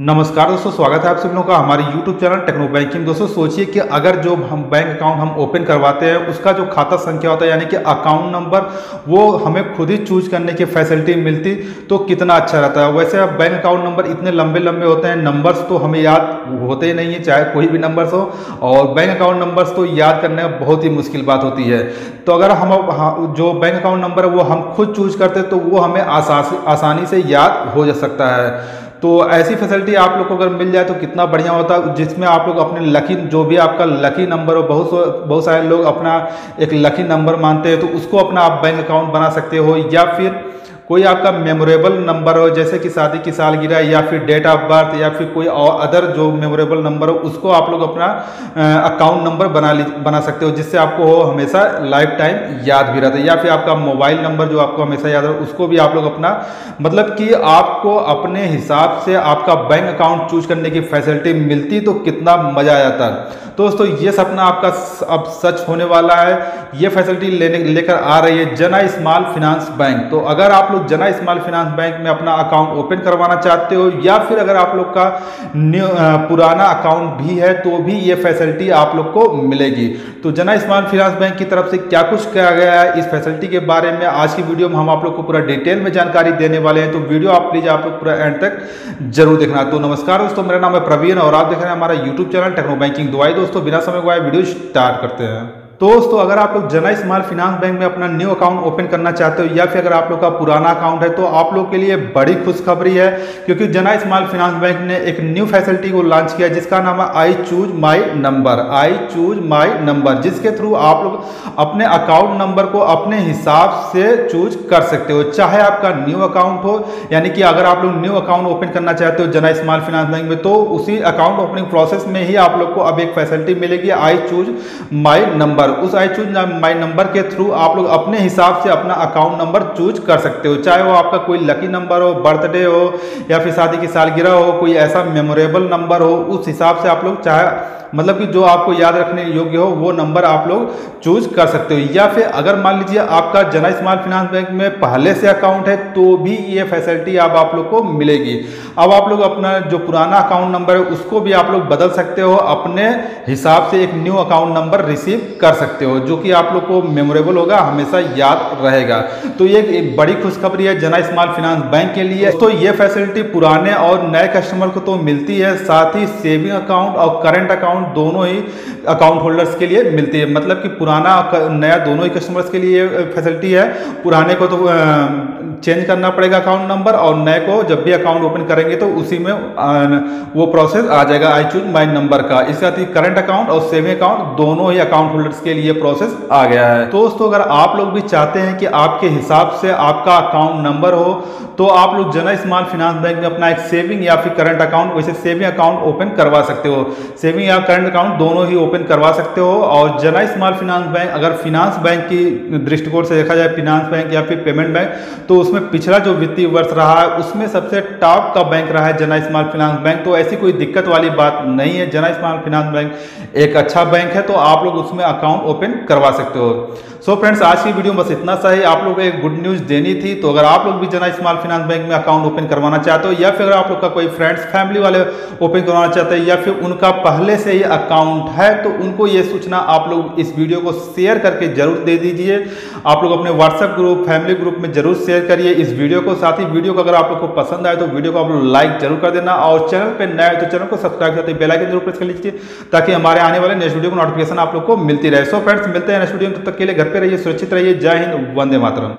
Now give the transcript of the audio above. नमस्कार दोस्तों, स्वागत है आप सभी लोगों का हमारे YouTube चैनल टेक्नो बैंकिंग। दोस्तों सोचिए कि अगर जो हम बैंक अकाउंट हम ओपन करवाते हैं उसका जो खाता संख्या होता है यानी कि अकाउंट नंबर वो हमें खुद ही चूज करने की फैसिलिटी मिलती तो कितना अच्छा रहता है। वैसे अब बैंक अकाउंट नंबर इतने लंबे लंबे होते हैं, नंबर्स तो हमें याद होते ही नहीं है, चाहे कोई भी नंबर्स हो, और बैंक अकाउंट नंबर्स तो याद करने में बहुत ही मुश्किल बात होती है। तो अगर हम जो बैंक अकाउंट नंबर है वो हम खुद चूज करते तो वो हमें आसानी से याद हो जा सकता है। तो ऐसी फैसिलिटी आप लोग को अगर मिल जाए तो कितना बढ़िया होता, जिसमें आप लोग अपने लकी, जो भी आपका लकी नंबर हो, बहुत सारे लोग अपना एक लकी नंबर मानते हैं, तो उसको अपना आप बैंक अकाउंट बना सकते हो। या फिर कोई आपका मेमोरेबल नंबर हो, जैसे कि शादी की सालगिरह या फिर डेट ऑफ बर्थ या फिर कोई और अदर जो मेमोरेबल नंबर हो, उसको आप लोग अपना अकाउंट नंबर बना सकते हो, जिससे आपको हमेशा लाइफ टाइम याद भी रहता है। या फिर आपका मोबाइल नंबर जो आपको हमेशा याद रहे, उसको भी आप लोग अपना, मतलब कि आपको अपने हिसाब से आपका बैंक अकाउंट चूज करने की फैसिलिटी मिलती तो कितना मज़ा आ जाता। तो दोस्तों ये सपना आपका अब सच होने वाला है। ये फैसिलिटी लेकर आ रही है जना स्मॉल फाइनेंस बैंक। तो अगर आप लोग जना स्मॉल फाइनेंस बैंक में अपना अकाउंट ओपन करवाना चाहते हो या फिर अगर आप लोग का पुराना अकाउंट भी है तो भी ये फैसिलिटी आप लोग को मिलेगी। तो जना स्मॉल फाइनेंस बैंक की तरफ से क्या कुछ किया गया है, इस फैसिलिटी के बारे में आज की वीडियो में हम आप लोग को पूरा डिटेल में जानकारी देने वाले हैं। तो वीडियो आप प्लीज आप लोग पूरा एंड तक जरूर देखना। तो नमस्कार दोस्तों, मेरा नाम है प्रवीण और आप देख रहे हैं हमारा यूट्यूब चैनल टेक्नो बैंकिंग। दुआई दोस्तों, बिना समय गवाए वीडियो स्टार्ट करते हैं। दोस्तों अगर आप लोग जना स्मॉल फाइनेंस बैंक में अपना न्यू अकाउंट ओपन करना चाहते हो या फिर अगर आप लोग का पुराना अकाउंट है तो आप लोग के लिए बड़ी खुशखबरी है, क्योंकि जना स्मॉल फाइनेंस बैंक ने एक न्यू फैसिलिटी को लॉन्च किया जिसका नाम है I choose my number. I choose my number, जिसके थ्रू आप लोग अपने अकाउंट नंबर को अपने हिसाब से चूज कर सकते हो, चाहे आपका न्यू अकाउंट हो। यानी कि अगर आप लोग न्यू अकाउंट ओपन करना चाहते हो जना स्मॉल फाइनेंस बैंक में तो उसी अकाउंट ओपनिंग प्रोसेस में ही आप लोग को अब एक फैसिलिटी मिलेगी आई चूज माई नंबर। उस आई चूज माई नंबर के थ्रू आप लोग अपने हिसाब से अपना अकाउंट नंबर चूज कर सकते हो, चाहे वो आपका कोई लकी नंबर हो, बर्थडे हो या फिर शादी की सालगिरह हो, कोई ऐसा मेमोरेबल नंबर हो, उस हिसाब से आप लोग चाहे, मतलब कि जो आपको याद रखने योग्य हो वो नंबर आप लोग चूज कर सकते हो। या फिर अगर मान लीजिए आपका जना स्मॉल फाइनेंस बैंक में पहले से अकाउंट है तो भी ये फैसिलिटी अब आप लोग को मिलेगी। अब आप लोग अपना जो पुराना अकाउंट नंबर है उसको भी आप लोग बदल सकते हो, अपने हिसाब से एक न्यू अकाउंट नंबर रिसीव कर सकते हो जो कि आप लोग को मेमोरेबल होगा, हमेशा याद रहेगा। तो ये बड़ी खुशखबरी है जना स्मॉल फाइनेंस बैंक के लिए। तो ये फैसिलिटी पुराने और नए कस्टमर को तो मिलती है, साथ ही सेविंग अकाउंट और करेंट अकाउंट दोनों ही अकाउंट होल्डर्स के लिए मिलती है, मतलब कि पुराना नया दोनों ही कस्टमर्स के लिए फैसिलिटी है। पुराने को तो चेंज करना पड़ेगा अकाउंट नंबर, और नए को जब भी अकाउंट ओपन करेंगे तो उसी में वो प्रोसेस आ जाएगा आई चूज माई नंबर का। इसके साथ ही करंट अकाउंट और सेविंग अकाउंट दोनों ही अकाउंट होल्डर्स के लिए प्रोसेस आ गया है। तो दोस्तों अगर आप लोग भी चाहते हैं कि आपके हिसाब से आपका अकाउंट नंबर हो तो आप लोग जना स्मॉल फाइनेंस बैंक में अपना एक सेविंग या फिर करंट अकाउंट, वैसे सेविंग अकाउंट ओपन करवा सकते हो, सेविंग या करंट अकाउंट दोनों ही ओपन करवा सकते हो। और जना स्मॉल फाइनेंस बैंक, अगर फाइनेंस बैंक की दृष्टिकोण से देखा जाए, फाइनेंस बैंक या फिर पेमेंट बैंक, तो उसमें पिछला जो वित्तीय वर्ष रहा है उसमें सबसे टॉप का बैंक रहा है जना स्मॉल फाइनेंस बैंक। तो ऐसी कोई दिक्कत वाली बात नहीं है, जना स्मॉल फाइनेंस बैंक एक अच्छा बैंक है, तो आप लोग उसमें अकाउंट ओपन करवा सकते हो। सो फ्रेंड्स आज की वीडियो में बस इतना सा ही, आप लोग को एक गुड न्यूज देनी थी। तो अगर आप लोग भी जना स्मॉल फाइनेंस बैंक में अकाउंट ओपन करवाना चाहते हो या फिर अगर आप लोग का कोई फ्रेंड्स फैमिली वाले ओपन करवाना चाहते हैं या फिर उनका पहले से ही अकाउंट है तो उनको ये सूचना आप लोग इस वीडियो को शेयर करके जरूर दे दीजिए। आप लोग अपने व्हाट्सएप ग्रुप, फैमिली ग्रुप में जरूर शेयर करिए इस वीडियो को। साथ ही वीडियो को अगर आप लोग को पसंद आए तो वीडियो को आप लोग लाइक जरूर कर देना, और चैनल पे नए हो तो चैनल को सब्सक्राइब करते बेल आइकन जरूर प्रेस कर लीजिए ताकि हमारे आने वाले नेक्स्ट वीडियो को नोटिफिकेशन आप लोग को मिलती रहे। सो फ्रेंड्स मिलते हैं नेक्स्ट वीडियो में, तब तक के लिए घर पे रहिए, सुरक्षित रहिए। जय हिंद, वंदे मातरम।